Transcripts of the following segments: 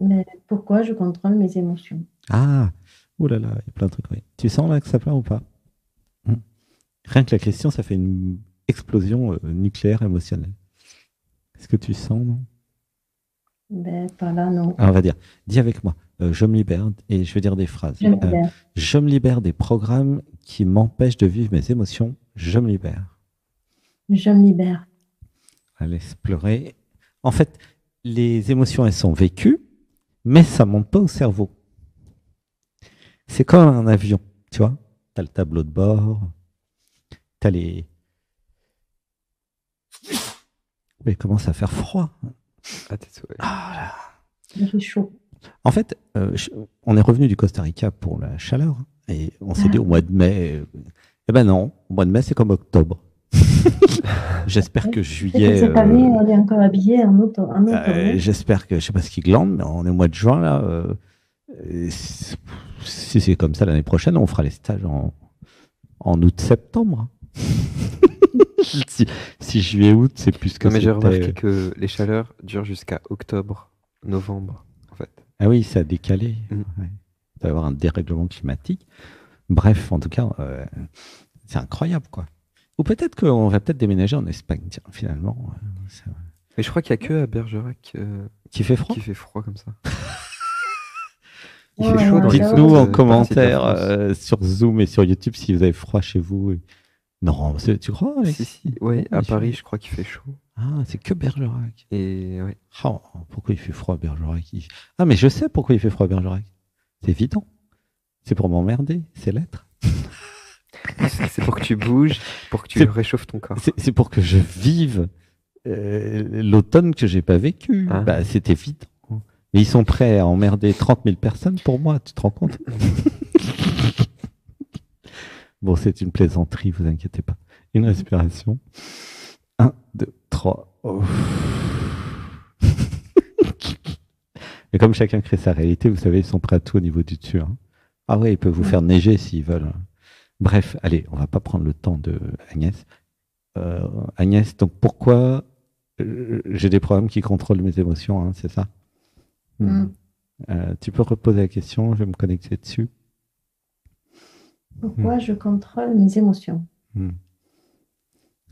Mais pourquoi je contrôle mes émotions? Ah, oulala, il y a plein de trucs. Oui. Tu sens là que ça plaît ou pas? Rien que la question, ça fait une explosion nucléaire émotionnelle. Est-ce que tu sens, non? Ben, par là, non. Alors, on va dire, dis avec moi, je me libère, et je vais dire des phrases. Je me libère des programmes qui m'empêchent de vivre mes émotions. Je me libère. Je me libère. Laisse pleurer. En fait, les émotions, elles sont vécues, mais ça ne monte pas au cerveau. C'est comme un avion, tu vois. Tu as le tableau de bord, tu as les... Il commence à faire froid. Ah, t'es saoulé. Ah, là. Il fait chaud. En fait, on est revenu du Costa Rica pour la chaleur, et on s'est dit au mois de mai... eh ben non, au mois de mai, c'est comme octobre. J'espère que juillet. Cette année, on est encore habillé en automne. J'espère que, je ne sais pas ce qu'ils glandent, mais on est au mois de juin là. Si c'est comme ça l'année prochaine, on fera les stages en août-septembre. si juillet-août, c'est plus que ça. Mais j'ai remarqué que les chaleurs durent jusqu'à octobre-novembre, en fait. Ah oui, ça a décalé. Ouais. Il va y avoir un dérèglement climatique. Bref, en tout cas, c'est incroyable, quoi. Ou peut-être qu'on va déménager en Espagne, tiens, finalement. Mais je crois qu'il n'y a que à Bergerac qui fait froid. Qui fait froid comme ça. Il fait chaud. Dites-nous en commentaire sur Zoom et sur YouTube si vous avez froid chez vous. Non, tu crois, Alexis? Si. Oui, à Paris, je crois qu'il fait chaud. Ah, c'est que Bergerac. Et ouais. Oh, pourquoi il fait froid à Bergerac? Ah, mais je sais pourquoi il fait froid à Bergerac. C'est évident. C'est pour m'emmerder, c'est l'être. C'est pour que tu bouges, pour que tu réchauffes ton corps. C'est pour que je vive l'automne que j'ai pas vécu. Ah. Bah, c'est évident. Mais ils sont prêts à emmerder 30 000 personnes pour moi, tu te rends compte? Bon, c'est une plaisanterie, vous inquiétez pas. Une respiration. 1, 2, 3. Oh. Mais comme chacun crée sa réalité, vous savez, ils sont prêts à tout au niveau du dessus. Hein. Ah ouais, ils peuvent vous faire neiger s'ils veulent. Bref, allez, on ne va pas prendre le temps de Agnès. Agnès, donc pourquoi j'ai des problèmes qui contrôlent mes émotions, hein, c'est ça? Tu peux reposer la question, je vais me connecter dessus. Pourquoi je contrôle mes émotions?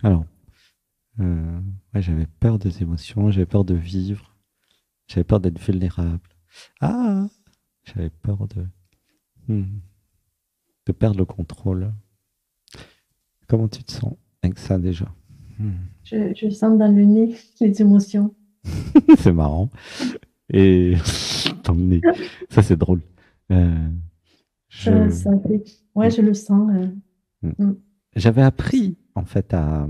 Alors, ouais, j'avais peur des émotions, j'avais peur de vivre, j'avais peur d'être vulnérable. Ah, j'avais peur de perdre le contrôle. Comment tu te sens avec ça déjà? Je sens dans le nez les émotions. C'est marrant. Et dans le nez. Ça, c'est drôle. Ouais, je le sens. J'avais appris, en fait, à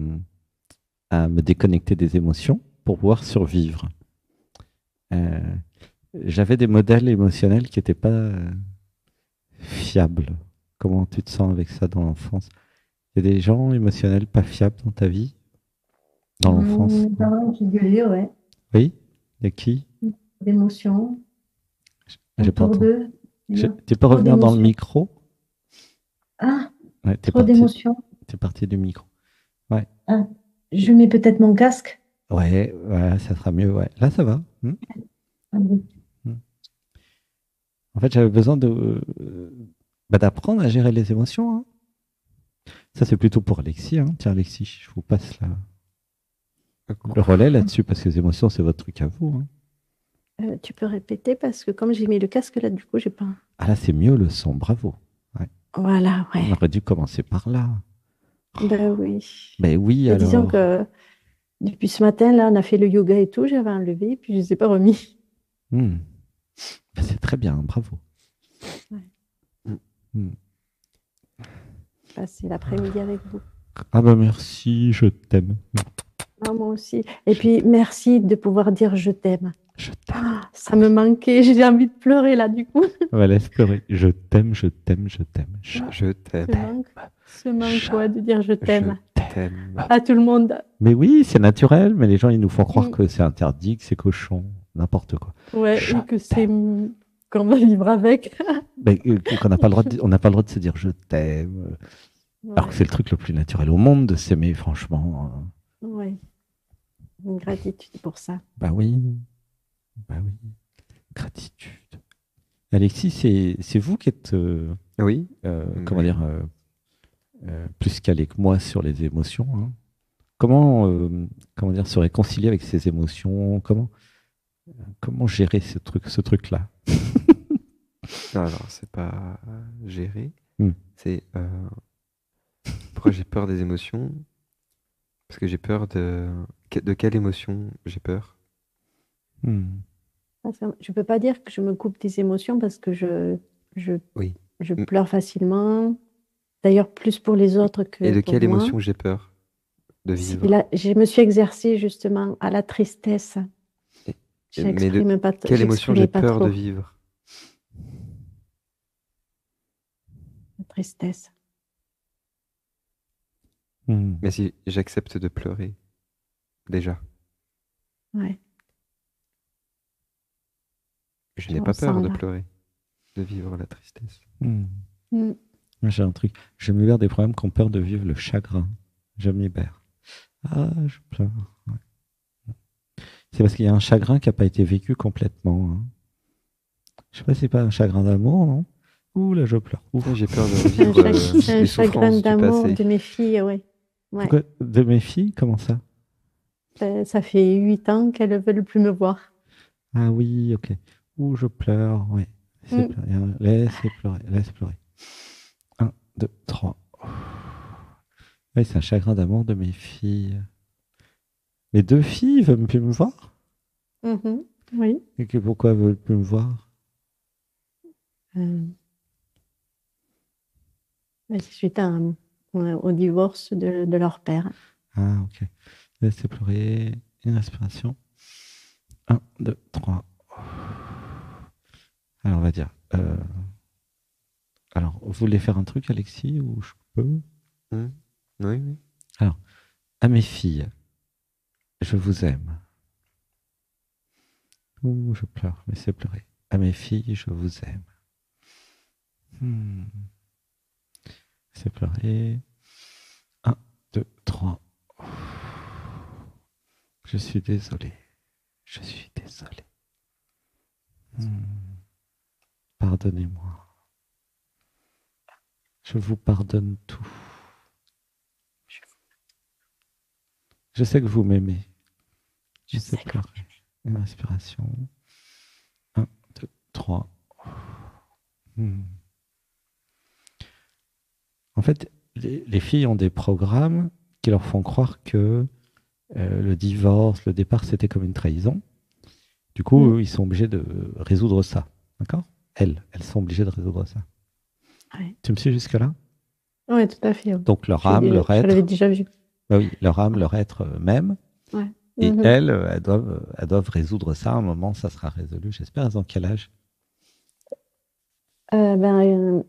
me déconnecter des émotions pour pouvoir survivre. J'avais des modèles émotionnels qui n'étaient pas fiables. Comment tu te sens avec ça dans l'enfance? Il y a des gens émotionnels pas fiables dans ta vie? Dans l'enfance? Ouais. Oui? Il y a qui? D'émotions. T'es pas revenu dans le micro? Ah, ouais, trop d'émotions. T'es parti du micro. Ouais. Ah, je mets peut-être mon casque. Ouais, ouais, ça sera mieux. Ouais. Là, ça va. En fait, j'avais besoin d'apprendre à gérer les émotions. Hein. Ça, c'est plutôt pour Alexis. Hein. Tiens, Alexis, je vous passe le relais là-dessus, parce que les émotions, c'est votre truc à vous. Hein. Tu peux répéter, parce que comme j'ai mis le casque là, du coup, j'ai pas... Ah là, c'est mieux le son, bravo. Ouais. Voilà, ouais. On aurait dû commencer par là. Ben oui. Ben oui, alors... Disons que depuis ce matin, là, on a fait le yoga et tout, j'avais enlevé, puis je ne les ai pas remis. Ben, c'est très bien, bravo. Ouais. Passez l'après-midi avec vous. Ah ben merci, je t'aime. Moi aussi. Et puis merci de pouvoir dire je t'aime. Je t'aime. Ah, ça me manquait, j'ai envie de pleurer là du coup. Ouais, laisse pleurer. Je t'aime, je t'aime, je t'aime. Je t'aime. Ce manque ouais, de dire je t'aime. À tout le monde. Mais oui, c'est naturel, mais les gens ils nous font croire que c'est interdit, que c'est cochon. N'importe quoi. Ouais, ou que c'est qu'on va vivre avec. Qu'on n'a pas le droit de se dire je t'aime. Ouais. Alors que c'est le truc le plus naturel au monde de s'aimer, franchement. Oui. Une gratitude pour ça. Bah oui. Bah oui. Alexis, c'est vous qui êtes plus calé que moi sur les émotions. Hein. Comment se réconcilier avec ces émotions, comment gérer ce truc-là? Alors, c'est pas gérer, c'est pourquoi j'ai peur des émotions? Parce que j'ai peur de quelle émotion j'ai peur? Je peux pas dire que je me coupe des émotions parce que je pleure facilement. D'ailleurs, plus pour les autres que pour moi. Et de quelle émotion j'ai peur de vivre? Là, je me suis exercée justement à la tristesse. Mais pas quelle émotion j'ai peur de vivre? La tristesse. Mais si j'accepte de pleurer, déjà. Ouais. Je n'ai pas peur de pleurer, de vivre la tristesse. J'ai un truc. Je me libère des problèmes qui ont peur de vivre le chagrin. Je me libère. Ah, je pleure. Ouais. C'est parce qu'il y a un chagrin qui n'a pas été vécu complètement. Hein. Je ne sais pas si c'est pas un chagrin d'amour, non? Ouh là, je pleure. Ouf. J'ai peur de vivre un chagrin d'amour de mes filles, oui. Ouais. De mes filles? Comment ça? Ça fait 8 ans qu'elles ne veulent plus me voir. Ah oui, ok. Ouh, je pleure, oui. Laissez pleurer. 1, 2, 3. Oui, c'est un chagrin d'amour de mes filles. Mes 2 filles veulent plus me voir? Oui. Et pourquoi elles veulent plus me voir? C'est suite au divorce de leur père. Ah, ok. Laissez pleurer. Une respiration. 1, 2, 3. Alors, on va dire... Alors, vous voulez faire un truc, Alexis, ou je peux? Oui. Alors, à mes filles, je vous aime. Ouh, je pleure, mais c'est pleurer. À mes filles, je vous aime. C'est pleurer. 1, 2, 3. Je suis désolé. Je suis désolé. Pardonnez-moi. Je vous pardonne tout. Je sais que vous m'aimez. Je sais pleurer. Une respiration. 1, 2, 3. En fait, les filles ont des programmes qui leur font croire que le divorce, le départ, c'était comme une trahison. Du coup, eux, ils sont obligés de résoudre ça. D'accord? Elles sont obligées de résoudre ça. Ouais. Tu me suis jusque-là? Oui, tout à fait. Oui. Donc leur âme, leur être... Je l'avais déjà vu. Bah oui, leur âme, leur être même. Ouais. Et elles doivent résoudre ça. À un moment, ça sera résolu. J'espère. Elles ont quel âge? Maintenant,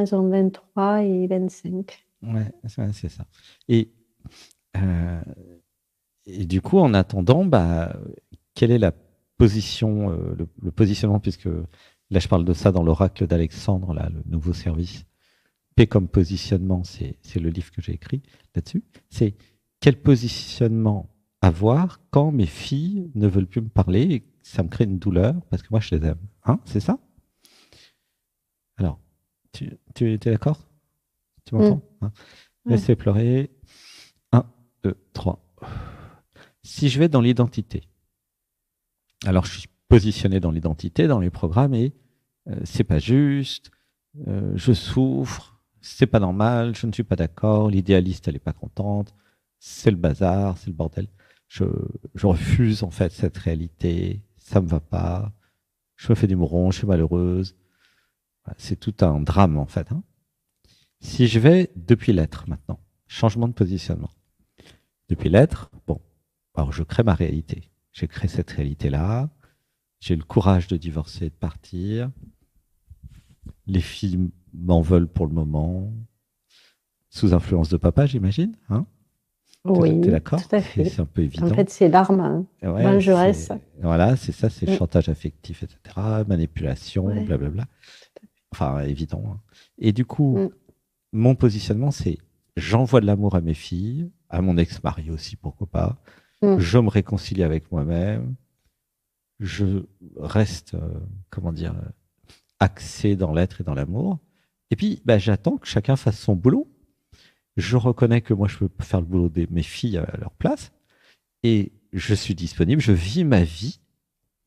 elles ont 23 et 25. Oui, c'est ça. Et du coup, en attendant, quelle est la position, le positionnement, puisque... Là, je parle de ça dans l'oracle d'Alexandre, là, le nouveau service. P comme positionnement, c'est le livre que j'ai écrit là-dessus. C'est quel positionnement avoir quand mes filles ne veulent plus me parler et ça me crée une douleur parce que moi, je les aime. Hein, c'est ça? Alors, tu es d'accord? Tu m'entends? Hein? Laissez pleurer. 1, 2, 3. Si je vais dans l'identité, alors je suis positionné dans l'identité, dans les programmes, et c'est pas juste, je souffre, c'est pas normal, je ne suis pas d'accord, l'idéaliste, elle n'est pas contente, c'est le bazar, c'est le bordel. Je refuse en fait cette réalité, ça me va pas, je me fais des mourons, je suis malheureuse. C'est tout un drame en fait. Hein. Si je vais depuis l'être maintenant, changement de positionnement. Depuis l'être, bon, alors je crée ma réalité. J'ai créé cette réalité-là. J'ai le courage de divorcer et de partir. Les filles m'en veulent pour le moment. Sous influence de papa, j'imagine. Hein? Oui, t'es d'accord? Tout à fait. C'est un peu évident. En fait, c'est l'arme dangereuse. Voilà, c'est ça, c'est le chantage affectif, etc. Manipulation, blablabla. Enfin, évident. Hein. Et du coup, mon positionnement, c'est j'envoie de l'amour à mes filles, à mon ex-mari aussi, pourquoi pas. Je me réconcilie avec moi-même. Je reste, axé dans l'être et dans l'amour. Et puis, bah, j'attends que chacun fasse son boulot. Je reconnais que moi, je peux faire le boulot de mes filles à leur place. Et je suis disponible, je vis ma vie.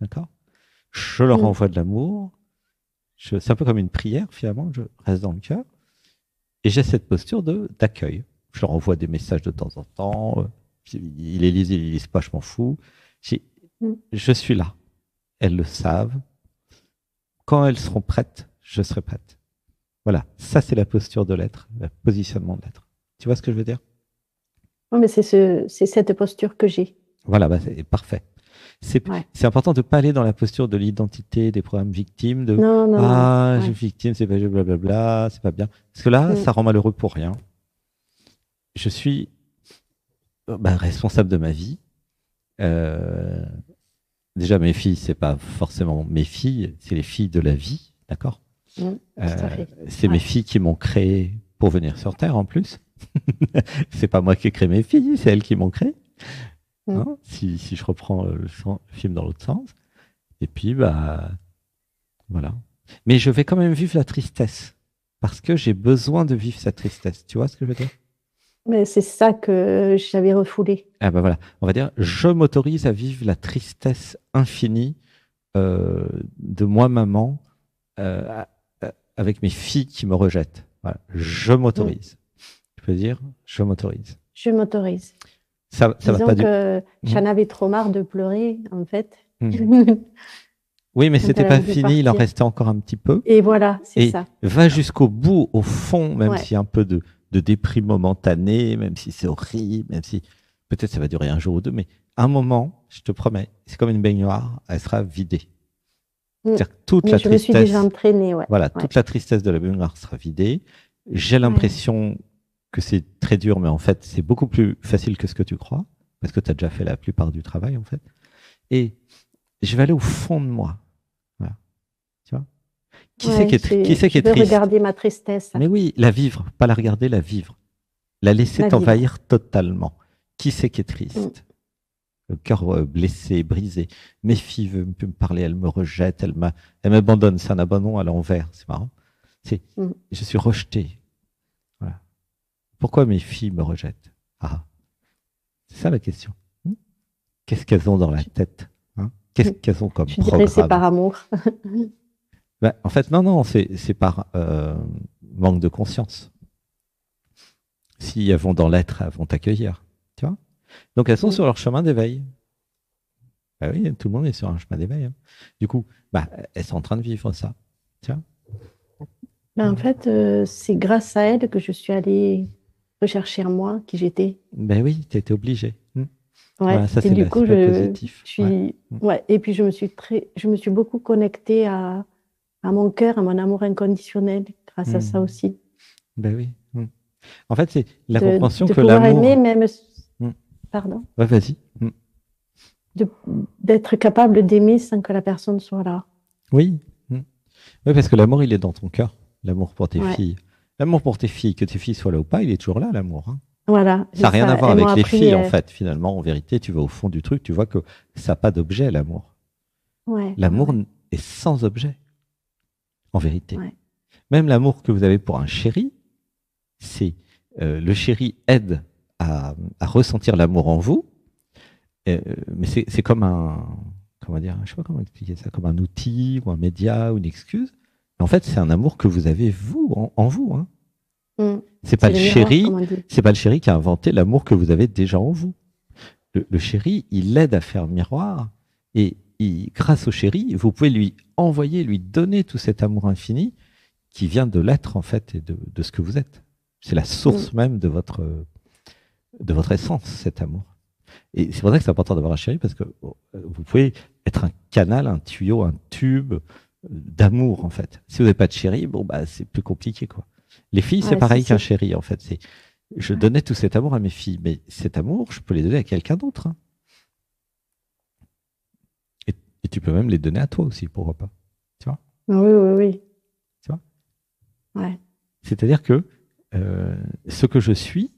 D'accord ? Je leur envoie de l'amour. C'est un peu comme une prière, finalement. Je reste dans le cœur. Et j'ai cette posture d'accueil. Je leur envoie des messages de temps en temps. Ils les lisent pas, je m'en fous. Je suis là. Elles le savent. Quand elles seront prêtes, je serai prête. Voilà, ça c'est la posture de l'être, le positionnement de l'être. Tu vois ce que je veux dire? Non, mais c'est cette posture que j'ai. Voilà, bah, c'est parfait. C'est important de ne pas aller dans la posture de l'identité, des programmes victimes, de je suis victime, c'est pas blablabla, c'est pas bien. Parce que là, ça rend malheureux pour rien. Je suis responsable de ma vie. Déjà, mes filles, c'est pas forcément mes filles, c'est les filles de la vie, d'accord? C'est mes filles qui m'ont créé pour venir sur Terre en plus. C'est pas moi qui ai créé mes filles, c'est elles qui m'ont créé. Hein, si je reprends le film dans l'autre sens. Et puis, voilà. Mais je vais quand même vivre la tristesse parce que j'ai besoin de vivre cette tristesse. Tu vois ce que je veux dire? Mais c'est ça que j'avais refoulé. Ah bah voilà. On va dire, je m'autorise à vivre la tristesse infinie de moi, maman. Avec mes filles qui me rejettent. Voilà. Je m'autorise. Je peux dire, je m'autorise. Je m'autorise. Ça va pas du tout. J'en avais trop marre de pleurer, en fait. Oui, mais c'était pas fini, il en restait encore un petit peu. Et voilà, c'est ça. Va jusqu'au bout, au fond, même s'il y a un peu de déprime momentanée, même si c'est horrible, même si peut-être ça va durer un jour ou deux, mais à un moment, je te promets, c'est comme une baignoire, elle sera vidée. C'est-à-dire toute la tristesse. Je me suis déjà entraînée, toute la tristesse de la baignoire sera vidée. J'ai l'impression que c'est très dur, mais en fait, c'est beaucoup plus facile que ce que tu crois, parce que tu as déjà fait la plupart du travail, en fait. Et je vais aller au fond de moi. Voilà. Tu vois ? Qui c'est qui est triste ? Je veux regarder ma tristesse. Mais oui, la vivre, pas la regarder, la vivre. La laisser t'envahir totalement. Qui c'est qui est triste ? Le cœur blessé, brisé. Mes filles veulent plus me parler, elles me rejettent, elles m'abandonnent. C'est un abandon à l'envers, c'est marrant. Je suis rejeté. Voilà. Pourquoi mes filles me rejettent? C'est ça la question. Qu'est-ce qu'elles ont dans la tête? Qu'est-ce qu'elles ont comme programme? C'est par amour. En fait, non, c'est par manque de conscience. Si elles vont dans l'être, elles vont t'accueillir. Tu vois? Donc, elles sont sur leur chemin d'éveil. Ben oui, tout le monde est sur un chemin d'éveil. Hein. Du coup, elles sont en train de vivre ça. Tiens. En fait, c'est grâce à elles que je suis allée rechercher en moi qui j'étais. Ben oui, tu étais obligée. Voilà, ça, c'est du coup, positif. Et puis, je me suis beaucoup connectée à mon cœur, à mon amour inconditionnel, grâce à ça aussi. Ben oui. En fait, c'est la compréhension que l'amour... Pardon. Ouais, vas-y. D'être capable d'aimer sans que la personne soit là. Oui. Oui, parce que l'amour, il est dans ton cœur. L'amour pour tes filles. L'amour pour tes filles, que tes filles soient là ou pas, il est toujours là, l'amour. Hein. Voilà. Ça n'a rien à voir avec les filles, en fait. Finalement, en vérité, tu vas au fond du truc, tu vois que ça n'a pas d'objet, l'amour. L'amour est sans objet, en vérité. Même l'amour que vous avez pour un chéri, c'est le chéri aide à ressentir l'amour en vous, mais c'est comme un, comment dire, je sais pas comment expliquer ça, comme un outil ou un média ou une excuse. Mais en fait, c'est un amour que vous avez vous en vous. Hein. C'est pas le chéri, c'est pas le chéri qui a inventé l'amour que vous avez déjà en vous. Le chéri, il aide à faire miroir et grâce au chéri, vous pouvez lui envoyer, lui donner tout cet amour infini qui vient de l'être en fait et de ce que vous êtes. C'est la source même de votre essence, cet amour. Et c'est pour ça que c'est important d'avoir un chéri, parce que vous pouvez être un canal, un tuyau, un tube d'amour, en fait. Si vous n'avez pas de chéri, c'est plus compliqué, quoi. Les filles, c'est pareil qu'un chéri, en fait. Je donnais tout cet amour à mes filles, mais cet amour, je peux les donner à quelqu'un d'autre. Hein. Et tu peux même les donner à toi aussi, pourquoi pas. Tu vois? Oui. Tu vois? C'est-à-dire que ce que je suis,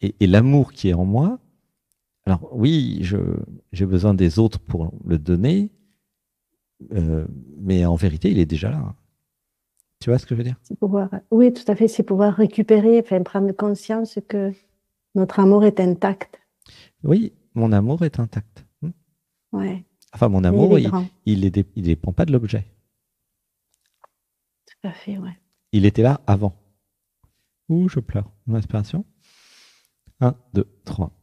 et l'amour qui est en moi, alors oui, j'ai besoin des autres pour le donner, mais en vérité, il est déjà là. Tu vois ce que je veux dire? C'est pouvoir, oui, tout à fait. C'est pouvoir récupérer, enfin, prendre conscience que notre amour est intact. Oui, mon amour est intact. Ouais. Enfin, mon amour, il ne dépend pas de l'objet. Tout à fait, ouais. Il était là avant. Ouh, je pleure. Mon respiration. 1, 2, 3.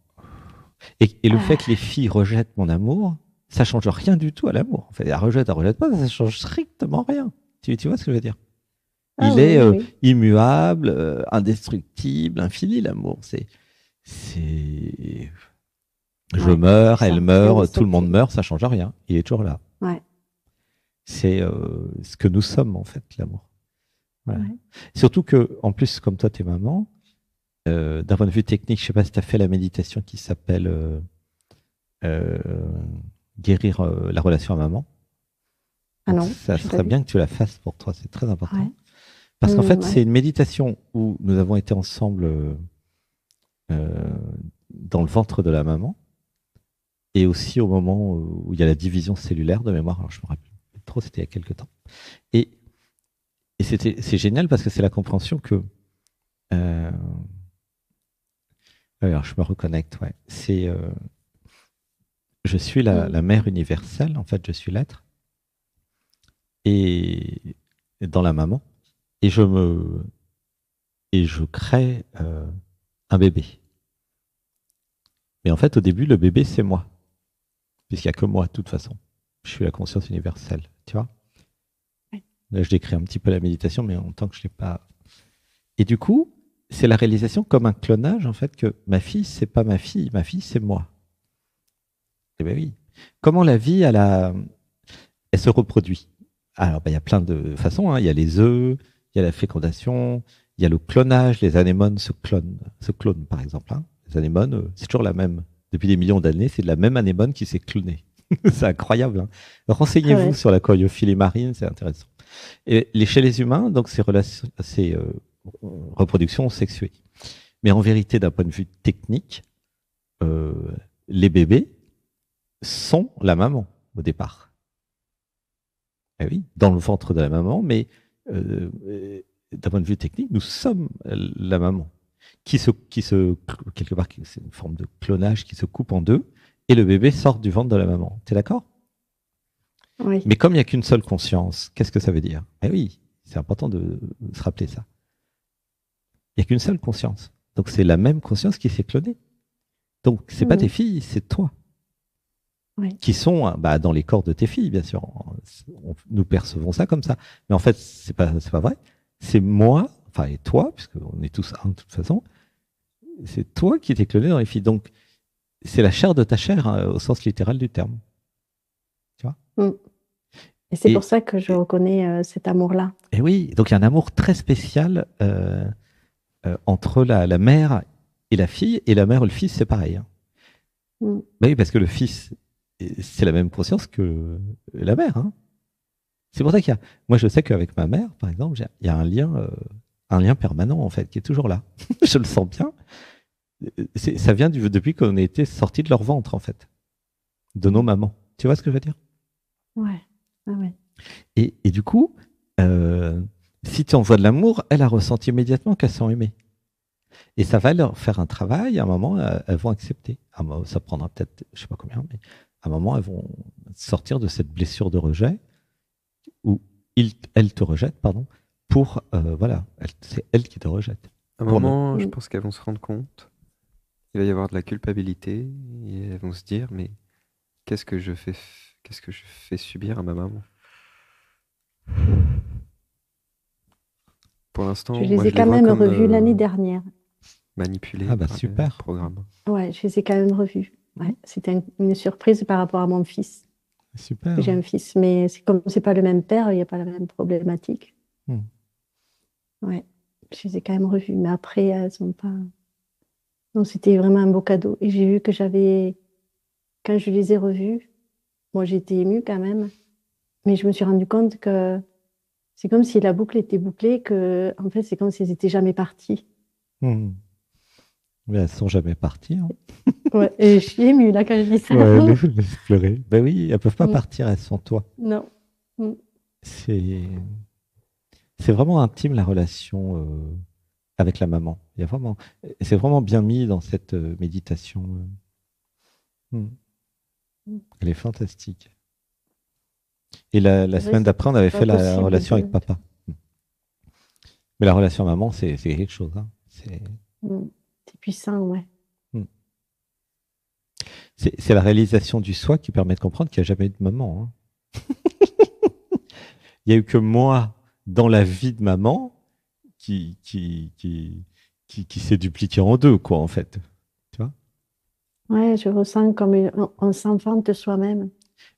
Et le fait que les filles rejettent mon amour, ça ne change rien du tout à l'amour. Enfin, elles rejettent pas, ça ne change strictement rien. Tu vois ce que je veux dire? Il est immuable, indestructible, infini, l'amour. Je meurs, elle meurt, tout le monde meurt, ça ne change rien. Il est toujours là. Ouais. C'est ce que nous sommes, en fait, l'amour. Voilà. Ouais. Surtout que, en plus, comme toi, t'es maman, d'un point de vue technique, je ne sais pas si tu as fait la méditation qui s'appelle guérir la relation à maman. Ah non, ça serait bien que tu la fasses pour toi, c'est très important. Ouais. Parce qu'en fait, c'est une méditation où nous avons été ensemble dans le ventre de la maman et aussi au moment où il y a la division cellulaire de mémoire. Alors, je me rappelle trop, c'était il y a quelques temps. Et c'est génial parce que c'est la compréhension que... Alors, je me reconnecte, ouais. C'est, je suis la mère universelle, en fait, je suis l'être. Et dans la maman. Et je crée un bébé. Mais en fait, au début, le bébé, c'est moi. Puisqu'il n'y a que moi, de toute façon. Je suis la conscience universelle, tu vois. Oui. Là, je décris un petit peu la méditation, mais en tant que je ne l'ai pas... Et du coup, c'est la réalisation comme un clonage, en fait, que ma fille, c'est pas ma fille. Ma fille, c'est moi. Eh bien oui. Comment la vie, elle se reproduit? Alors, il y a plein de façons. Il y a les œufs, il y a la fécondation, il y a le clonage. Les anémones se clonent, par exemple. Hein. Les anémones, c'est toujours la même. Depuis des millions d'années, c'est de la même anémone qui s'est clonée. C'est incroyable. Hein. Renseignez-vous sur l'aquariophilie marine, c'est intéressant. Et chez les humains, donc, c'est reproduction sexuée. Mais en vérité, d'un point de vue technique, les bébés sont la maman au départ. Eh oui, dans le ventre de la maman, mais d'un point de vue technique, nous sommes la maman quelque part, c'est une forme de clonage qui se coupe en deux et le bébé sort du ventre de la maman. T'es d'accord? Oui. Mais comme il n'y a qu'une seule conscience, qu'est-ce que ça veut dire? Eh oui, c'est important de se rappeler ça. Il n'y a qu'une seule conscience. Donc c'est la même conscience qui s'est clonée. Donc c'est pas tes filles, c'est toi. Oui. Qui sont dans les corps de tes filles, bien sûr. Nous percevons ça comme ça. Mais en fait, c'est pas vrai. C'est moi, enfin, et toi, puisqu'on est tous un de toute façon, c'est toi qui t'es cloné dans les filles. Donc, c'est la chair de ta chair, hein, au sens littéral du terme. Tu vois? Et c'est pour ça que je reconnais cet amour-là. Et oui, donc il y a un amour très spécial entre la mère et la fille, et la mère et le fils, c'est pareil. Hein. Ben oui, parce que le fils... c'est la même conscience que la mère. Hein. C'est pour ça qu'il y a... Moi, je sais qu'avec ma mère, par exemple, il y a un lien permanent, en fait, qui est toujours là. Je le sens bien. Ça vient depuis qu'on a été sortis de leur ventre, en fait. De nos mamans. Tu vois ce que je veux dire? Ouais. Ah ouais. Et du coup, si tu envoies de l'amour, elle a ressenti immédiatement qu'elles sont aimées. Et ça va leur faire un travail. À un moment, elles vont accepter. Ça prendra peut-être, je ne sais pas combien, mais... à un moment, elles vont sortir de cette blessure de rejet où elles te rejettent, pardon, pour, voilà, c'est elles qui te rejettent. À un moment, je pense qu'elles vont se rendre compte, il va y avoir de la culpabilité, et elles vont se dire, mais qu'est-ce que je fais subir à ma maman? Pour l'instant, je les ai quand même revues l'année dernière. Manipulées par super programme. Ouais, je les ai quand même revues. Ouais, c'était une surprise par rapport à mon fils. Super. J'ai un fils, mais comme c'est pas le même père, il n'y a pas la même problématique. Ouais, je les ai quand même revus, mais après elles sont pas. Non, c'était vraiment un beau cadeau. Et j'ai vu que quand je les ai revus, moi j'étais émue quand même, mais je me suis rendu compte que c'est comme si la boucle était bouclée, que en fait c'est comme si elles n'étaient jamais parties. Mais elles ne sont jamais parties. Hein. Ouais, et je suis émue là quand je dis ça. Ouais, je laisse pleurer. Ben oui, elles ne peuvent pas partir, elles sont toi. Non. C'est C'est vraiment intime la relation avec la maman. Il y a vraiment, c'est vraiment bien mis dans cette méditation. Elle est fantastique. Et la semaine d'après, on avait fait la relation avec papa. Mais la relation maman, c'est quelque chose. Hein. C'est puissant, ouais. C'est la réalisation du soi qui permet de comprendre qu'il n'y a jamais eu de maman. Hein. Il n'y a eu que moi dans la vie de maman qui s'est dupliqué en deux, quoi, en fait. Tu vois ? Ouais, je ressens comme on s'enfante de soi-même.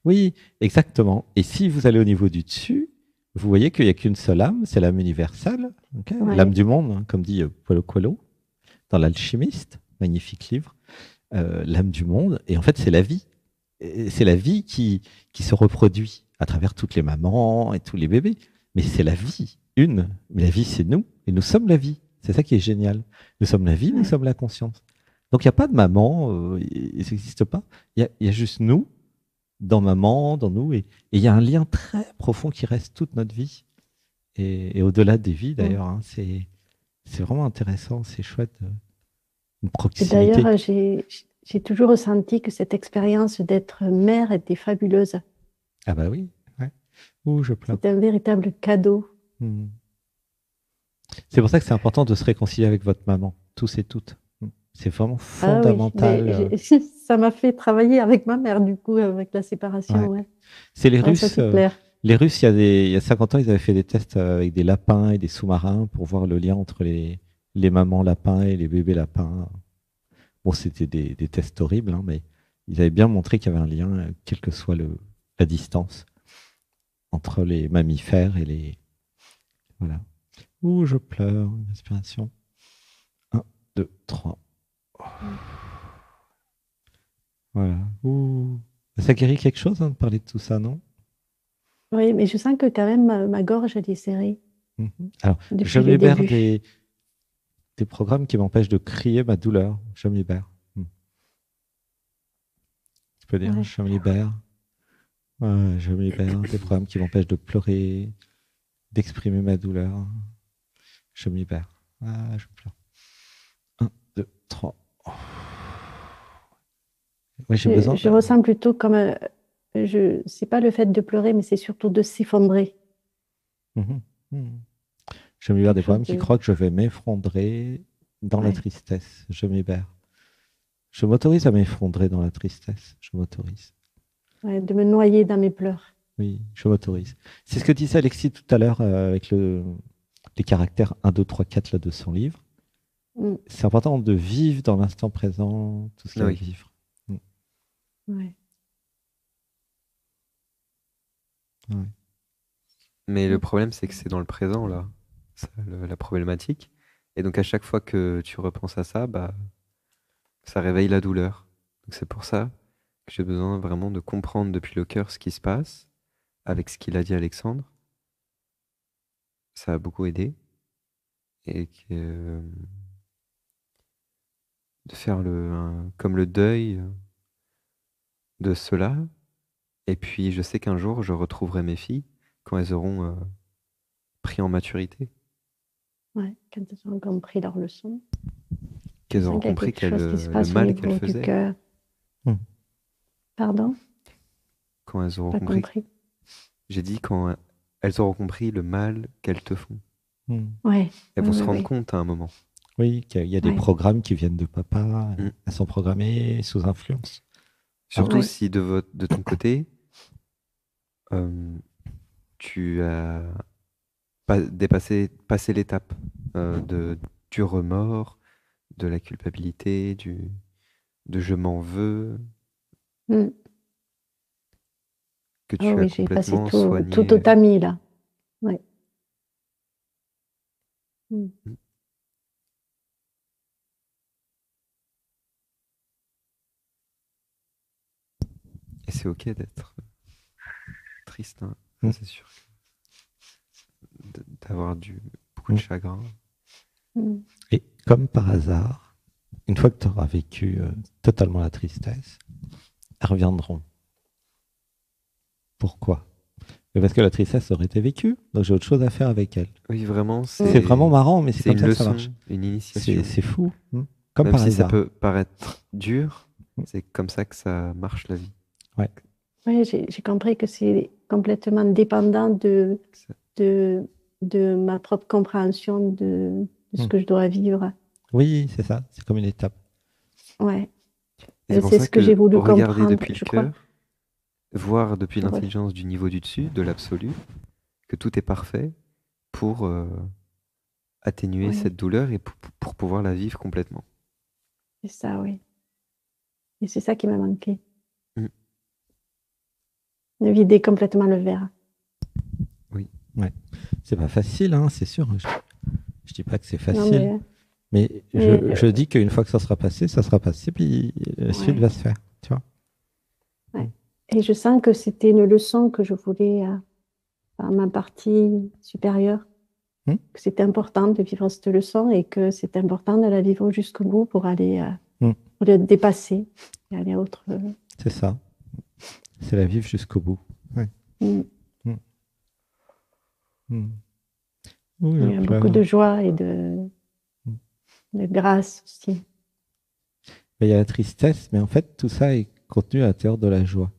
Oui, exactement. Et si vous allez au niveau du dessus, vous voyez qu'il n'y a qu'une seule âme, c'est l'âme universelle, okay, ouais. L'âme du monde, hein, comme dit Paulo Coelho dans l'Alchimiste, magnifique livre. L'âme du monde, et en fait c'est la vie. C'est la vie qui se reproduit à travers toutes les mamans et tous les bébés. Mais c'est la vie, une. Mais la vie c'est nous, et nous sommes la vie. C'est ça qui est génial. Nous sommes la vie, nous sommes la conscience. Donc il n'y a pas de maman, ça n'existe pas. Il y a juste nous, dans maman, dans nous, et il y a un lien très profond qui reste toute notre vie. Et au-delà des vies d'ailleurs, hein, c'est vraiment intéressant, c'est chouette. D'ailleurs, j'ai toujours ressenti que cette expérience d'être mère était fabuleuse. Ah bah oui, ouais. Ouh, je plains. C'est un véritable cadeau. C'est pour ça que c'est important de se réconcilier avec votre maman, tous et toutes. C'est vraiment fondamental. Ah oui, ça m'a fait travailler avec ma mère, du coup, avec la séparation. Ouais. Ouais. C'est les Russes. Ça, les Russes, il y a 50 ans, ils avaient fait des tests avec des lapins et des sous-marins pour voir le lien entre les mamans lapins et les bébés lapins. Bon, c'était des tests horribles, hein, mais ils avaient bien montré qu'il y avait un lien, quelle que soit la distance, entre les mammifères et les... Voilà. Ouh, je pleure. Inspiration. 1, 2, 3. Voilà. Ouh. Ça guérit quelque chose, hein, de parler de tout ça, non? Oui, mais je sens que quand même, ma gorge est serrée. Alors, je libère des programmes qui m'empêchent de crier ma douleur. Je me libère. Tu peux dire, ouais. Je me libère. Ouais, je me libère. Des programmes qui m'empêchent de pleurer, d'exprimer ma douleur. Je me libère. Ah, je pleure. 1, 2, 3. Ouais, j'ai besoin. Je ressens plutôt comme... c'est pas le fait de pleurer, mais c'est surtout de s'effondrer. Je me libère des problèmes qui croient que je vais m'effondrer dans la tristesse. Je me libère. Je m'autorise à m'effondrer dans la tristesse. Je m'autorise. Ouais, de me noyer dans mes pleurs. Oui, je m'autorise. C'est ce que disait Alexis tout à l'heure avec les caractères 1, 2, 3, 4 là, de son livre. C'est important de vivre dans l'instant présent, tout ce qu'il y a à vivre. Oui. Ouais. Mais le problème, c'est que c'est dans le présent, là. Ça, la problématique. Et donc à chaque fois que tu repenses à ça, bah, ça réveille la douleur. Donc c'est pour ça que j'ai besoin vraiment de comprendre depuis le cœur ce qui se passe avec ce qu'il a dit Alexandre. Ça a beaucoup aidé. Et que, de faire comme le deuil de cela. Et puis je sais qu'un jour, je retrouverai mes filles quand elles auront pris en maturité. Ouais, quand elles ont compris leur leçon. Qu'elles ont compris le mal qu'elles faisaient. Pardon? Quand elles auront compris. J'ai dit quand elles auront compris le mal qu'elles te font. Ouais, elles vont se rendre compte à un moment. Oui, qu'il y a des programmes qui viennent de papa. Elles sont programmées sous influence. Surtout si de ton côté, tu as... passer l'étape du remords, de la culpabilité, de je m'en veux, que tu as complètement soigné. Tout au tamis là. Ouais. Et c'est ok d'être triste, hein. C'est sûr. D'avoir beaucoup de chagrin. Et comme par hasard, une fois que tu auras vécu totalement la tristesse, elles reviendront. Pourquoi? Mais parce que la tristesse aurait été vécue, donc j'ai autre chose à faire avec elle. Oui, vraiment. C'est vraiment marrant, mais c'est comme ça que ça marche. C'est une initiation. C'est fou. Comme par hasard. Ça peut paraître dur, c'est comme ça que ça marche la vie. Ouais. Oui, j'ai compris que c'est complètement dépendant de ma propre compréhension de ce que je dois vivre. Oui, c'est ça. C'est comme une étape. Ouais. C'est ce que j'ai voulu comprendre. Depuis le cœur, voir depuis l'intelligence du niveau du dessus, de l'absolu, que tout est parfait pour atténuer cette douleur et pour pouvoir la vivre complètement. C'est ça, oui. Et c'est ça qui m'a manqué. De vider complètement le verre. Oui. Ouais. C'est pas facile, hein, c'est sûr. Je dis pas que c'est facile. Non, mais je dis qu'une fois que ça sera passé, puis la suite va se faire, tu vois. Ouais. Et je sens que c'était une leçon que je voulais à ma partie supérieure, que c'était important de vivre cette leçon et que c'était important de la vivre jusqu'au bout pour aller pour la dépasser et aller à autre. C'est ça. C'est la vivre jusqu'au bout. Ouais. Oui, il y a beaucoup de joie et de grâce aussi. Mais il y a la tristesse, mais en fait, tout ça est contenu à l'intérieur de la joie.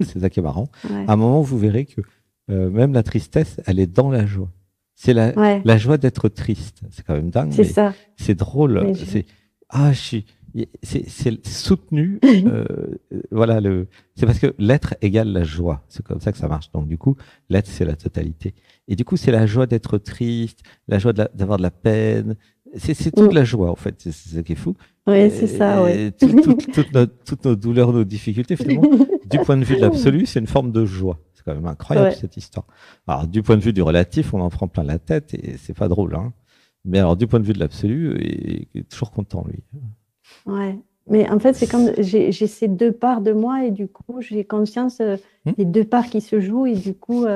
C'est ça qui est marrant. Ouais. À un moment, vous verrez que même la tristesse, elle est dans la joie. C'est la joie d'être triste. C'est quand même dingue. C'est ça. C'est drôle. C'est soutenu. Voilà, c'est parce que l'être égale la joie. C'est comme ça que ça marche. Donc, du coup, l'être, c'est la totalité. Et du coup, c'est la joie d'être triste, la joie d'avoir de la peine. C'est toute la joie, en fait. C'est ça qui est fou. Oui, c'est ça, oui. Toutes nos douleurs, nos difficultés, finalement, du point de vue de l'absolu, c'est une forme de joie. C'est quand même incroyable, cette histoire. Alors, du point de vue du relatif, on en prend plein la tête et c'est pas drôle, hein. Mais alors, du point de vue de l'absolu, il est toujours content, lui. Ouais, mais en fait, c'est comme j'ai ces deux parts de moi et du coup, j'ai conscience des deux parts qui se jouent et du coup,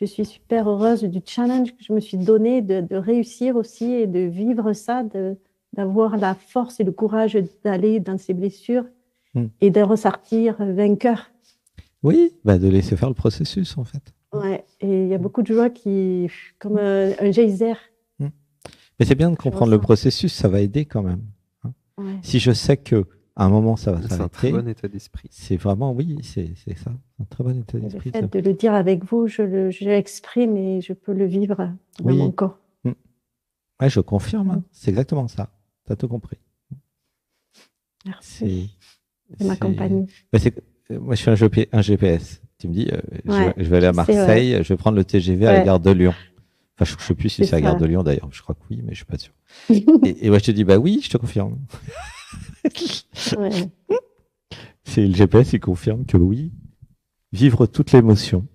je suis super heureuse du challenge que je me suis donné de réussir aussi et de vivre ça, d'avoir la force et le courage d'aller dans ces blessures et de ressortir vainqueur. Oui, bah de laisser faire le processus en fait. Ouais, et il y a beaucoup de joie qui, comme un geyser. Mais c'est bien de comprendre le processus, ça va aider quand même. Ouais. Si je sais qu'à un moment, ça va s'arrêter... C'est un très bon état d'esprit. C'est vraiment, oui, c'est ça. Un très bon état d'esprit. Le fait de le dire avec vous, je l'exprime et je peux le vivre dans mon corps. Ouais, je confirme. C'est exactement ça. Tu as tout compris. Merci. C'est ma compagnie. Moi, je suis un GPS. Tu me dis, je vais aller à Marseille, je vais prendre le TGV à la gare de Lyon. Enfin, je ne sais plus si c'est la gare de Lyon d'ailleurs, je crois que oui, mais je ne suis pas sûr. Et moi je te dis, bah oui, je te confirme. C'est le GPS, il confirme que oui, vivre toute l'émotion.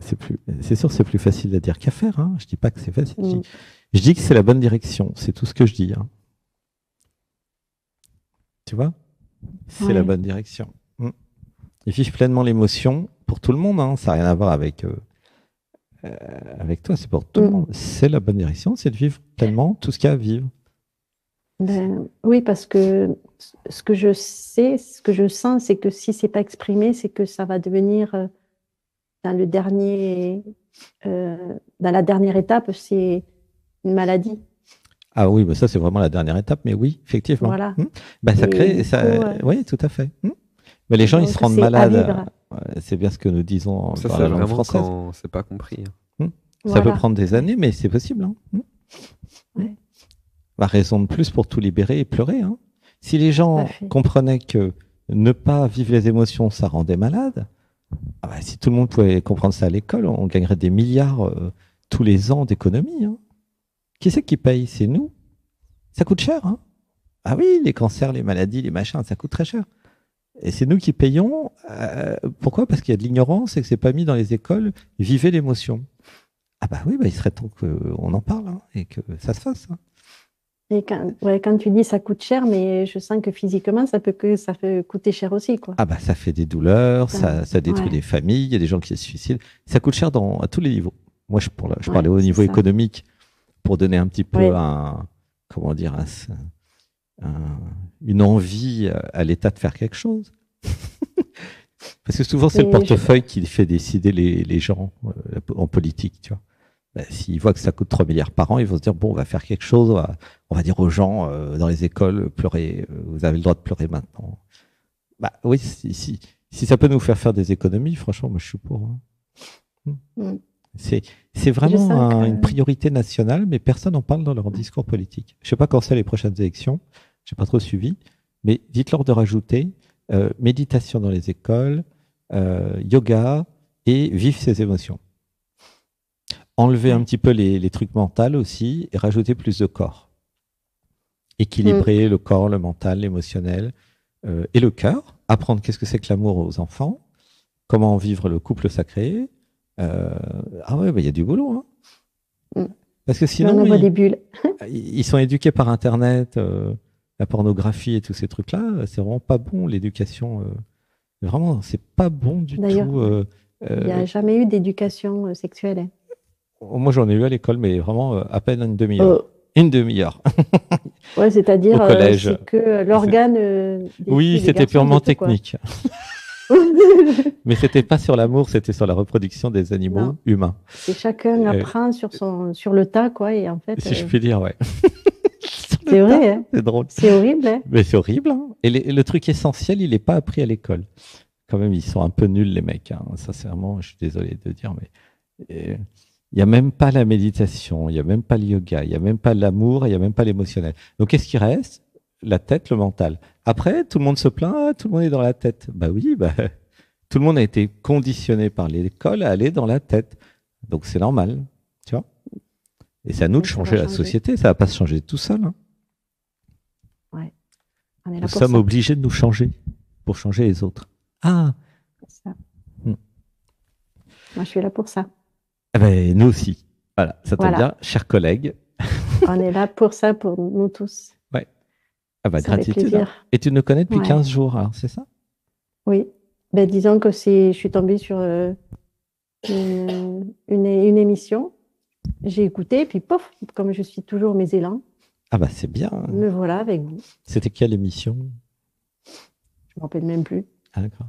C'est sûr, c'est plus facile à dire qu'à faire, hein. Je ne dis pas que c'est facile. Je dis que c'est la bonne direction, c'est tout ce que je dis. Hein. Tu vois? C'est la bonne direction. Et vivre pleinement l'émotion pour tout le monde, hein. Ça n'a rien à voir avec toi, c'est pour tout le monde. C'est la bonne direction, c'est de vivre pleinement tout ce qu'il y a à vivre. Ben, oui, parce que ce que je sais, ce que je sens, c'est que si ce n'est pas exprimé, c'est que ça va devenir dans la dernière étape, c'est une maladie. Ah oui, ben ça c'est vraiment la dernière étape, mais oui, effectivement. Voilà. Ben, ça crée, ça, oui, tout à fait. Mais les gens, ils se rendent malades. C'est bien ce que nous disons par la langue française. Quand c'est pas compris. Ça peut prendre des années, mais c'est possible. Hein. Bah, raison de plus pour tout libérer et pleurer. Hein. Si les gens comprenaient que ne pas vivre les émotions, ça rendait malade, si tout le monde pouvait comprendre ça à l'école, on gagnerait des milliards tous les ans d'économie. Hein. Qui c'est qui paye? C'est nous. Ça coûte cher. Hein. Ah oui, les cancers, les maladies, les machins, ça coûte très cher. Et c'est nous qui payons. Pourquoi? Parce qu'il y a de l'ignorance et que c'est pas mis dans les écoles. Vivez l'émotion. Ah bah oui, bah il serait temps qu'on en parle hein, et que ça se fasse. Hein. Et quand tu dis ça coûte cher, mais je sens que physiquement, ça peut coûter cher aussi. Quoi. Ah bah ça fait des douleurs, ça détruit des familles, il y a des gens qui se suicident. Ça coûte cher à tous les niveaux. Moi, je parlais au niveau économique pour donner un petit peu un... Comment dire une envie à l'État de faire quelque chose. Parce que souvent, c'est le portefeuille qui fait décider les gens en politique, tu vois. Ben, s'ils voient que ça coûte 3 milliards par an, ils vont se dire, bon, on va faire quelque chose, on va dire aux gens dans les écoles, pleurez, vous avez le droit de pleurer maintenant. Bah oui, si ça peut nous faire faire des économies, franchement, moi, je suis pour. Hein. Mm. C'est vraiment une priorité nationale, mais personne n'en parle dans leur discours politique. Je ne sais pas quand c'est les prochaines élections, je n'ai pas trop suivi, mais dites-leur de rajouter méditation dans les écoles, yoga et vivre ses émotions. Enlever un petit peu les trucs mentaux aussi et rajouter plus de corps. Équilibrer le corps, le mental, l'émotionnel et le cœur. Apprendre qu'est-ce que c'est que l'amour aux enfants, comment vivre le couple sacré. Ah ouais, bah y a du boulot. Hein. Parce que sinon, on voit des bulles. Ils sont éduqués par Internet, la pornographie et tous ces trucs-là. C'est vraiment pas bon, l'éducation. Vraiment, c'est pas bon du tout. D'ailleurs, il n'y a jamais eu d'éducation sexuelle. Hein. Moi, j'en ai eu à l'école, mais vraiment à peine une demi-heure. Une demi-heure. Ouais, c'est-à-dire que l'organe. Oui, c'était purement technique. Mais c'était pas sur l'amour, c'était sur la reproduction des animaux humains. Et chacun apprend sur le tas, quoi. Et en fait, si je puis dire, ouais. C'est vrai. Hein. C'est drôle. C'est horrible. Hein. Mais c'est horrible. Hein. Et le truc essentiel, il n'est pas appris à l'école. Quand même, ils sont un peu nuls, les mecs. Hein. Sincèrement, je suis désolé de dire, mais il n'y a même pas la méditation, il n'y a même pas le yoga, il n'y a même pas l'amour, il n'y a même pas l'émotionnel. Donc, qu'est-ce qui reste ? La tête, le mental. Après, tout le monde se plaint, tout le monde est dans la tête. Bah oui, bah, tout le monde a été conditionné par l'école à aller dans la tête. Donc, c'est normal, tu vois. Et c'est à nous de changer la société, ça ne va pas se changer tout seul. Hein. Ouais. On est là nous sommes obligés de nous changer pour changer les autres. Ah ça. Moi, je suis là pour ça. Eh ben, nous aussi. Voilà, ça tombe bien, chers collègues. On est là pour ça, pour nous tous. Ouais. Ah bah, gratitude. Hein. Et tu nous connais depuis 15 jours, hein, c'est ça? Oui. Ben, disons que je suis tombée sur une émission. J'ai écouté, puis pof, comme je suis toujours mes élans. Ah bah c'est bien. Me voilà avec vous. C'était quelle émission? Je ne me rappelle même plus. Ah d'accord.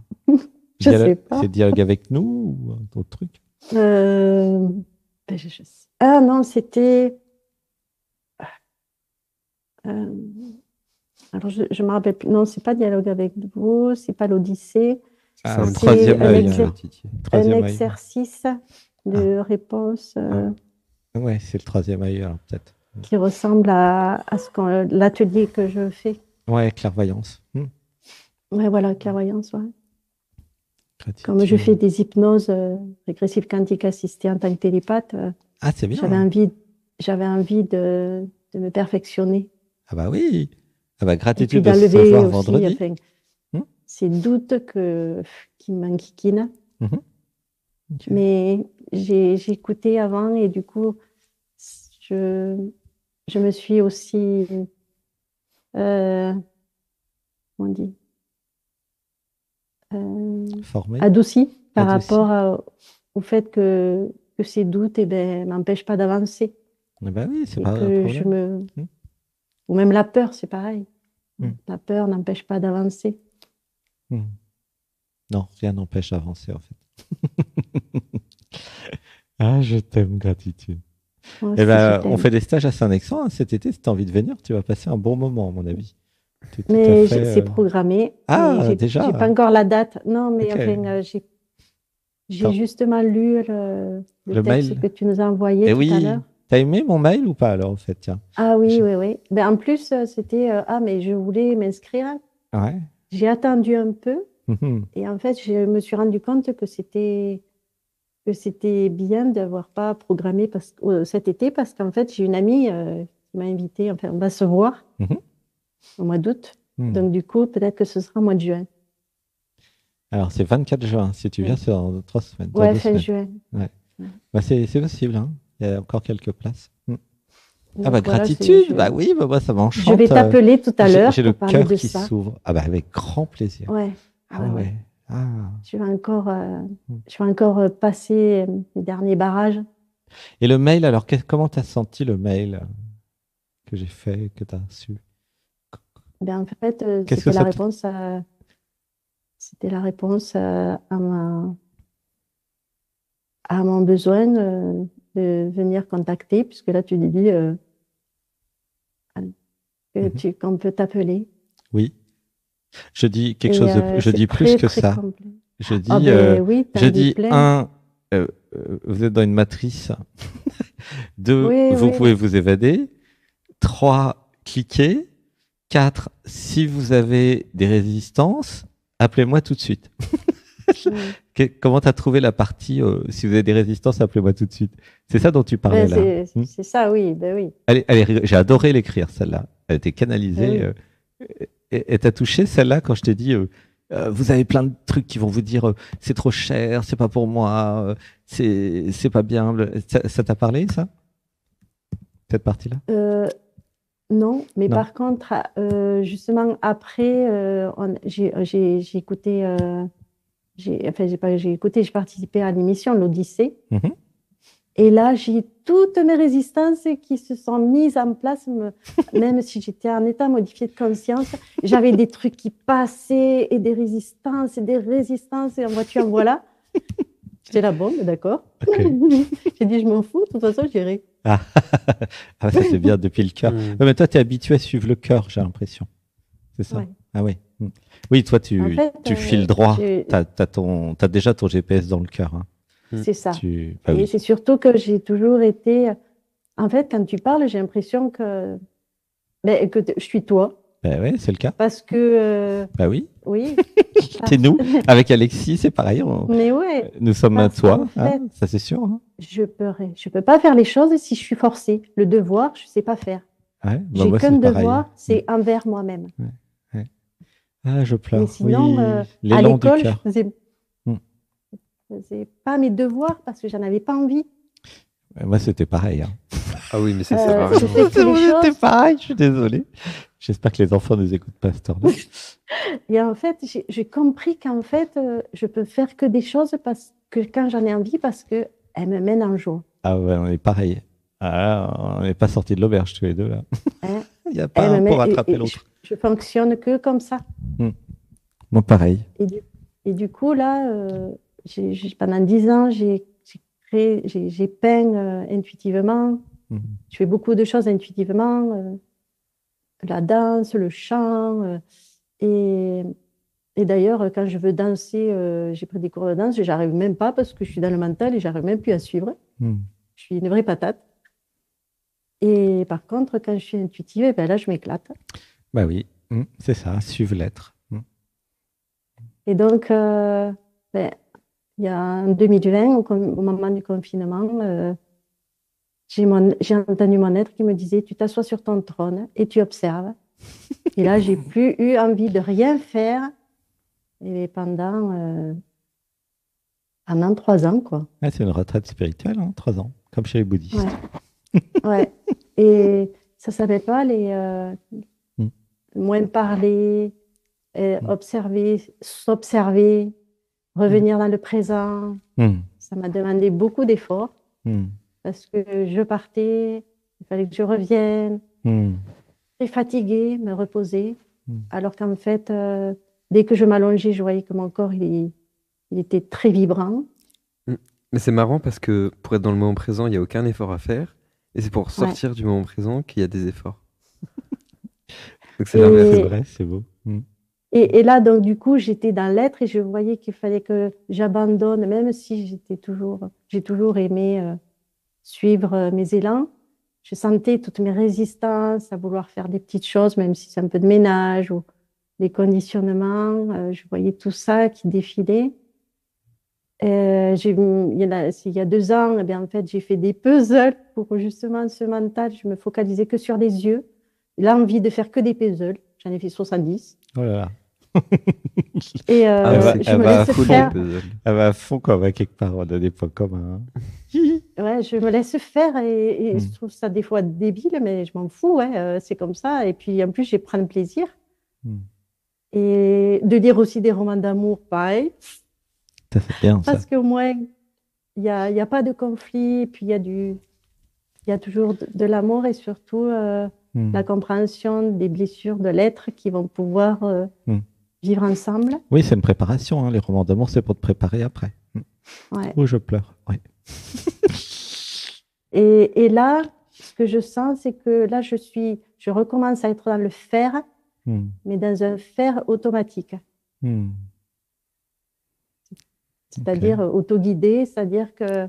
Je ne sais pas. C'est Dialogue avec nous ou d'autres trucs? Ah non, c'était. Alors je me rappelle plus. Non, c'est pas Dialogue avec vous, c'est pas l'Odyssée. Ah, c'est le troisième œil. Un exercice de réponse. Ouais, c'est le troisième œil, peut-être. Qui ressemble à ce qu'on l'atelier que je fais. Ouais, clairvoyance. Ouais, voilà, clairvoyance, ouais. Comme je fais des hypnoses régressives quantiques assistées en tant que télépathe, c'est bien. J'avais envie de me perfectionner. Ah bah oui. Ah bah gratitude de ce soir vendredi. Enfin, ces doutes qui m'enquiquinent. Okay. Mais j'écoutais avant et du coup, je me suis aussi... comment on dit ? Adouci par rapport au fait que ces doutes m'empêchent pas d'avancer. Eh ben oui, c'est pas un problème. Ou même la peur, c'est pareil. La peur n'empêche pas d'avancer. Non, rien n'empêche d'avancer en fait. Ah, je t'aime, gratitude. Ouais, eh ben, on fait des stages à Saint-Nexant cet été. Si tu as envie de venir, tu vas passer un bon moment, à mon avis. Mais c'est programmé. Ah, déjà. J'ai pas encore la date. Non, mais enfin, j'ai justement lu le texte mail que tu nous as envoyé tout à l'heure. T'as aimé mon mail ou pas alors en fait, tiens. Ah oui, oui. Ben, en plus, c'était mais je voulais m'inscrire. Ouais. J'ai attendu un peu et en fait, je me suis rendu compte que c'était bien d'avoir pas programmé cet été parce qu'en fait, j'ai une amie qui m'a invitée. Enfin, on va se voir. Au mois d'août. Donc, du coup, peut-être que ce sera au mois de juin. Alors, c'est 24 juin. Si tu viens, c'est dans 3 semaines. Ouais, fin juin. Ouais. Bah, c'est possible. Hein. Il y a encore quelques places. Donc, ah, bah, voilà, gratitude. Bah oui, bah, moi, ça m'enchante. Je vais t'appeler tout à l'heure. J'ai le cœur qui s'ouvre. Ah, bah, avec grand plaisir. Ouais. Ah ouais. Ah. Je vais encore passer les derniers barrages. Et le mail, alors, comment tu as senti le mail que j'ai fait, que tu as reçu? Ben en fait, c'était la réponse à... C'était la réponse à mon besoin de venir contacter, puisque là, tu dis qu'on peut t'appeler. Oui. Je dis quelque chose de, je dis plus que ça. Complet. Je dis, vous êtes dans une matrice. 2, vous pouvez vous évader. 3, cliquez. 4, si vous avez des résistances, appelez-moi tout de suite. Comment tu as trouvé la partie si vous avez des résistances, appelez-moi tout de suite. C'est ça dont tu parlais là. C'est ça, oui. Ben oui. J'ai adoré l'écrire, celle-là. Elle était canalisée. Et t'as touché celle-là quand je t'ai dit vous avez plein de trucs qui vont vous dire c'est trop cher, c'est pas pour moi, c'est pas bien. Ça t'a parlé, ça? Cette partie-là? Non, mais non. Par contre, justement, après, j'ai écouté, j'ai participé à l'émission L'Odyssée. Et là, j'ai toutes mes résistances qui se sont mises en place, même si j'étais en état modifié de conscience. J'avais des trucs qui passaient et des résistances et des résistances. Et en vois-tu, en voilà. J'étais là, bon, d'accord. Okay. J'ai dit, je m'en fous, de toute façon, j'irai. Ah, ah, ça, c'est bien, depuis le cœur. Mais toi, tu es habitué à suivre le cœur, j'ai l'impression. C'est ça? Ah oui. Oui, toi, tu files droit. Tu as déjà ton GPS dans le cœur. Hein. C'est ça. Ah oui. Et c'est surtout que j'ai toujours été... En fait, quand tu parles, j'ai l'impression que... Ben, que je suis toi. Ben oui, c'est le cas. Parce que... Ben oui. Oui. C'est nous. Avec Alexis, c'est pareil. Mais ouais. Nous sommes à toi. En fait, hein, ça, c'est sûr. Hein. Je peux pas faire les choses si je suis forcée. Le devoir, je sais pas faire. Ouais, bah j'ai qu'un devoir, c'est envers moi-même. Ouais, ouais. Ah, je pleure. Mais sinon, à l'école, je faisais... C'est pas mes devoirs parce que j'en avais pas envie. Moi, c'était pareil. Hein. Ah oui, mais ça, c'est pareil. C'était pareil, je suis désolée. J'espère que les enfants ne nous écoutent pas ce temps-là. Et en fait, j'ai compris qu'en fait, je peux faire que des choses parce que quand j'en ai envie, parce qu'elles me mènent en joie. Ah ouais, on est pareil. Ah, on n'est pas sortis de l'auberge tous les deux. Là. Il n'y a pas un pour attraper l'autre. Je fonctionne que comme ça. Moi, pareil. Et du coup, là... pendant 10 ans, j'ai peint intuitivement. Je fais beaucoup de choses intuitivement. La danse, le chant. Et d'ailleurs, quand je veux danser, j'ai pris des cours de danse, je n'arrive même pas parce que je suis dans le mental et je n'arrive même plus à suivre. Je suis une vraie patate. Et par contre, quand je suis intuitive, eh ben là, je m'éclate. Bah oui, c'est ça, suivre l'être. Et donc... il y a en 2020, au moment du confinement, j'ai entendu mon être qui me disait « Tu t'assois sur ton trône et tu observes. » Et là, j'ai plus eu envie de rien faire. Et pendant 3 ans, quoi. Ah, c'est une retraite spirituelle, 3 ans, comme chez les bouddhistes. Ouais. Ouais. Et ça s'appelle pas les moins parler, observer, s'observer. Revenir dans le présent, ça m'a demandé beaucoup d'efforts parce que je partais, il fallait que je revienne, j'étais fatiguée, me reposer, alors qu'en fait, dès que je m'allongeais, je voyais que mon corps, il était très vibrant. Mais c'est marrant parce que pour être dans le moment présent, il n'y a aucun effort à faire, et c'est pour sortir du moment présent qu'il y a des efforts. Donc c'est vrai, c'est beau. Et là, donc, du coup, j'étais dans l'être et je voyais qu'il fallait que j'abandonne, même si j'ai toujours aimé suivre mes élans. Je sentais toutes mes résistances à vouloir faire des petites choses, même si c'est un peu de ménage ou des conditionnements. Je voyais tout ça qui défilait. Il y a 2 ans, eh bien, en fait, j'ai fait des puzzles pour justement ce mental. Je me focalisais que sur les yeux. L'envie de faire que des puzzles. J'en ai fait 70. Oh là là. Et je me laisse faire. Elle va à fond quand même, quelque part, on a des points communs. Ouais, je me laisse faire et je trouve ça des fois débile, mais je m'en fous, c'est comme ça. Et puis en plus, je prends le plaisir. Et de lire aussi des romans d'amour, pareil. Ça fait bien, ça. Parce qu'au moins, il n'y a pas de conflit, et puis il y a toujours de l'amour et surtout la compréhension des blessures de l'être qui vont pouvoir vivre ensemble. Oui, c'est une préparation. Hein. Les romans d'amour, c'est pour te préparer après. Ouais. Où je pleure. Oui. Et là, ce que je sens, c'est que là, je recommence à être dans le faire, mais dans un faire automatique. C'est-à-dire auto-guidé, c'est-à-dire que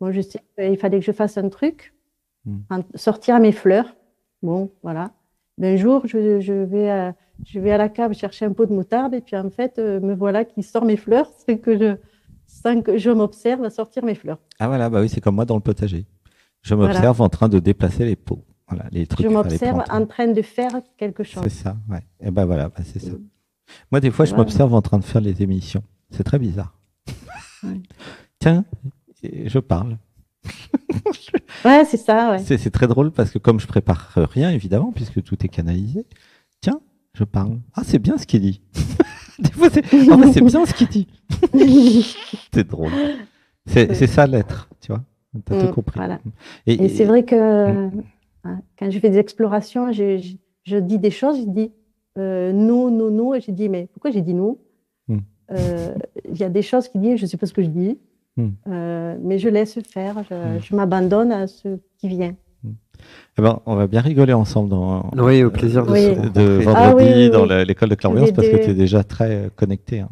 bon, je sais qu'il fallait que je fasse un truc, sortir mes fleurs. Bon, voilà. Un jour, je vais à la cave chercher un pot de moutarde et puis en fait, me voilà qui sort mes fleurs sans que je m'observe à sortir mes fleurs. Ah voilà, bah oui, c'est comme moi dans le potager. Je m'observe en train de déplacer les pots. Voilà, les trucs, je m'observe en train de faire quelque chose. C'est ça, ouais. Et ben voilà, bah, c'est ça. Moi, des fois, je m'observe en train de faire les émissions. C'est très bizarre. Ouais. Tiens, je parle. Ouais, c'est ça. Ouais. C'est très drôle parce que comme je prépare rien, évidemment, puisque tout est canalisé. Tiens, je parle. Ah, c'est bien ce qu'il dit. Des fois, c'est bien ce qu'il dit. C'est drôle. C'est ça l'être, tu vois. T'as tout compris. Voilà. Et c'est vrai que quand je fais des explorations, je dis des choses. Je dis non, non, non. Et je dis mais pourquoi j'ai dit non? Il y a des choses qui disent, je ne sais pas ce que je dis, mais je laisse faire, je m'abandonne à ce qui vient. Eh ben, on va bien rigoler ensemble dans, oui, au plaisir de, se de vendredi dans l'école de clairvoyance parce que tu es déjà très connecté. Hein.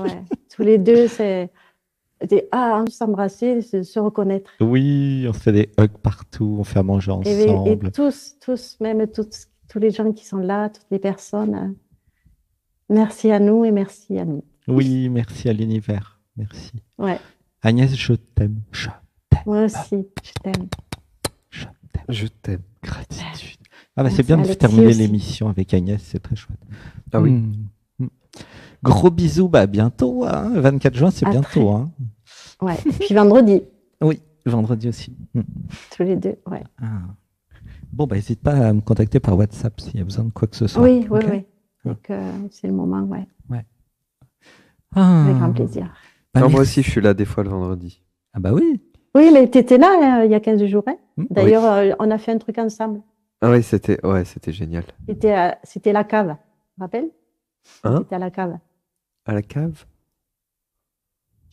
Ouais, tous les deux, c'est s'embrasser, se reconnaître. Oui, on se fait des hugs partout, on fait à manger ensemble. Et tous, même tous les gens qui sont là, toutes les personnes. Merci à nous et merci à nous. Oui, merci à l'univers. Merci. Ouais. Agnès, je t'aime. Je t'aime. Moi aussi, je t'aime. Je t'aime. Je t'aime. Gratitude. Ah bah, c'est bien de terminer l'émission avec Agnès, c'est très chouette. Ah oui. Gros bisous, bah, à bientôt. Hein. 24 juin, c'est bientôt. Hein. Ouais. Et puis vendredi. Oui, vendredi aussi. Tous les deux, ouais. Ah. Bon, bah, n'hésite pas à me contacter par WhatsApp s'il y a besoin de quoi que ce soit. Oui, oui, oui. Donc, c'est le moment, ouais. Ah. Avec grand plaisir. Bah, moi aussi, je suis là des fois le vendredi. Ah bah oui. Oui, mais tu étais là il y a 15 jours. Hein. D'ailleurs, on a fait un truc ensemble. Ah oui, c'était génial. C'était la cave, tu te rappelles? C'était à la cave. À la cave?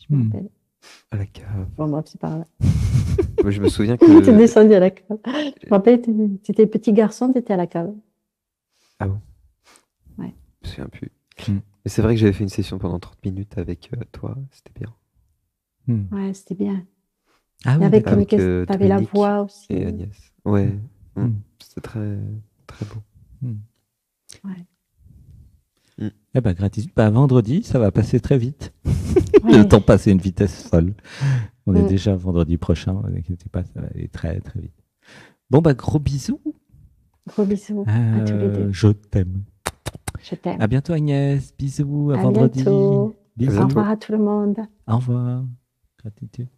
Je me rappelle. À la cave. Bon, bref, c'est pas grave. Moi, je me souviens que... Tu es descendu à la cave. Je me rappelle, tu étais petit garçon, tu étais à la cave. Ah bon? Je me souviens plus. Mais c'est vrai que j'avais fait une session pendant 30 minutes avec toi, c'était bien. Ouais, c'était bien. Ah oui, avec t'avais la voix aussi. Et Agnès. Ouais, c'était très, très beau. Ouais. Eh ben, gratitude. Bah, vendredi, ça va passer très vite. Ouais. Le temps passe à une vitesse folle. On est déjà vendredi prochain, ne vous inquiétez pas, ça va aller très, très vite. Bon, bah, gros bisous. Gros bisous à tous les deux. Je t'aime. Je t'aime. À bientôt Agnès, bisous, à vendredi. Bientôt. Bisous. Au revoir à tout le monde. Au revoir. Gratitude.